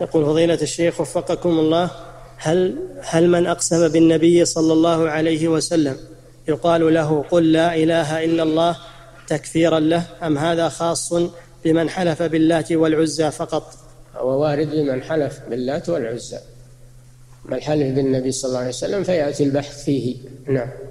يقول فضيلة الشيخ وفقكم الله، هل من أقسم بالنبي صلى الله عليه وسلم يقال له قل لا إله إلا الله تكفيرا له، أم هذا خاص بمن حلف باللات والعزى فقط؟ هو وارد لمن حلف باللات والعزى، من حلف بالنبي صلى الله عليه وسلم فيأتي البحث فيه. نعم.